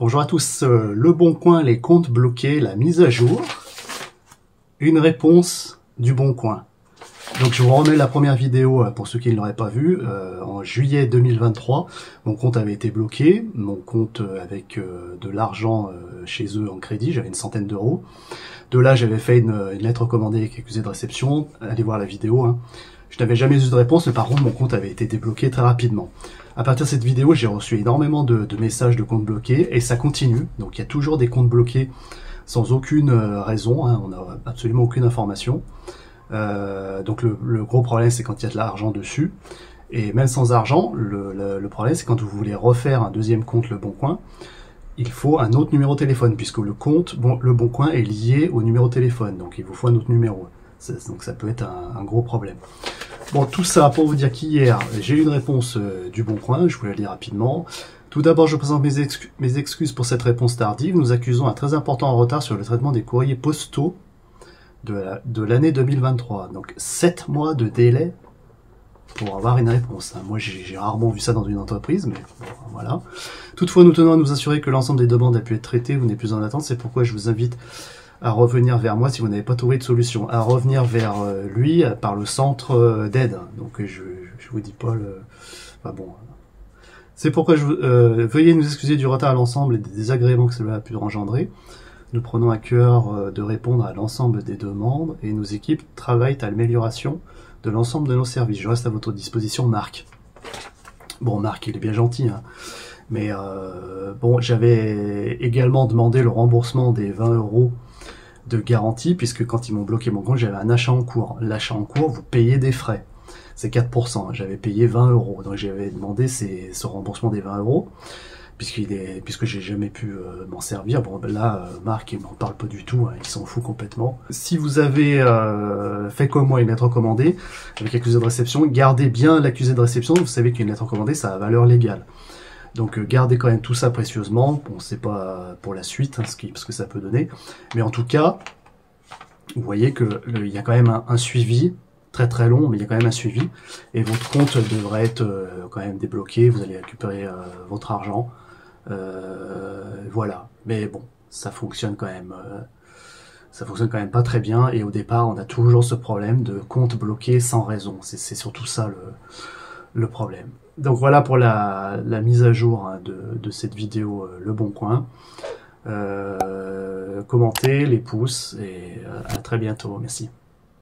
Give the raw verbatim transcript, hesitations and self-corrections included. Bonjour à tous, euh, Le Bon Coin, les comptes bloqués, la mise à jour, une réponse du Bon Coin. Donc je vous remets la première vidéo pour ceux qui ne l'auraient pas vue, euh, en juillet deux mille vingt-trois, mon compte avait été bloqué, mon compte avec euh, de l'argent euh, chez eux en crédit, j'avais une centaine d'euros. De là j'avais fait une, une lettre recommandée avec accusé de réception, allez voir la vidéo, hein. Je n'avais jamais eu de réponse, mais par contre mon compte avait été débloqué très rapidement. À partir de cette vidéo, j'ai reçu énormément de, de messages de comptes bloqués et ça continue. Donc il y a toujours des comptes bloqués sans aucune raison, hein, on n'a absolument aucune information. Euh, donc le, le gros problème, c'est quand il y a de l'argent dessus. Et même sans argent, le, le, le problème, c'est quand vous voulez refaire un deuxième compte Le Bon Coin, il faut un autre numéro de téléphone, puisque le compte bon, Le Bon Coin est lié au numéro de téléphone, donc il vous faut un autre numéro. Donc ça peut être un, un gros problème. Bon, tout ça pour vous dire qu'hier, j'ai eu une réponse euh, du Bon Coin, je vous la lis rapidement. Tout d'abord, je présente mes, excu mes excuses pour cette réponse tardive. Nous accusons un très important retard sur le traitement des courriers postaux de l'année la, de deux mille vingt-trois. Donc sept mois de délai pour avoir une réponse. Hein. Moi, j'ai rarement vu ça dans une entreprise, mais bon, voilà. Toutefois, nous tenons à nous assurer que l'ensemble des demandes a pu être traitées. Vous n'êtes plus en attente, c'est pourquoi je vous invite à revenir vers moi si vous n'avez pas trouvé de solution, à revenir vers lui par le centre d'aide. Donc je je vous dis pas le... Bah bon. C'est pourquoi je euh, veuillez nous excuser du retard à l'ensemble et des désagréments que cela a pu engendrer. Nous prenons à cœur de répondre à l'ensemble des demandes et nos équipes travaillent à l'amélioration de l'ensemble de nos services. Je reste à votre disposition, Marc. Bon, Marc, il est bien gentil, hein. Mais euh, bon, j'avais également demandé le remboursement des vingt euros de garantie, puisque quand ils m'ont bloqué mon compte, j'avais un achat en cours. L'achat en cours, vous payez des frais. C'est quatre pour cent. J'avais payé vingt euros. Donc j'avais demandé ces, ce remboursement des vingt euros, puisqu'il est, puisque j'ai jamais pu euh, m'en servir. Bon, ben là, euh, Marc, il m'en parle pas du tout. Hein, il s'en fout complètement. Si vous avez euh, fait comme moi une lettre recommandée avec accusé de réception, gardez bien l'accusé de réception. Vous savez qu'une lettre recommandée, ça a valeur légale. Donc euh, gardez quand même tout ça précieusement, on ne sait pas pour la suite hein, ce, qui, ce que ça peut donner, mais en tout cas, vous voyez qu'il y a quand même un, un suivi, très très long, mais il y a quand même un suivi, et votre compte devrait être euh, quand même débloqué, vous allez récupérer euh, votre argent, euh, voilà, mais bon, ça fonctionne quand même, euh, ça fonctionne quand même pas très bien, et au départ on a toujours ce problème de compte bloqué sans raison, c'est surtout ça le... le problème. Donc voilà pour la, la mise à jour hein, de, de cette vidéo euh, Le Bon Coin. Euh, commentez, les pouces et euh, à très bientôt. Merci.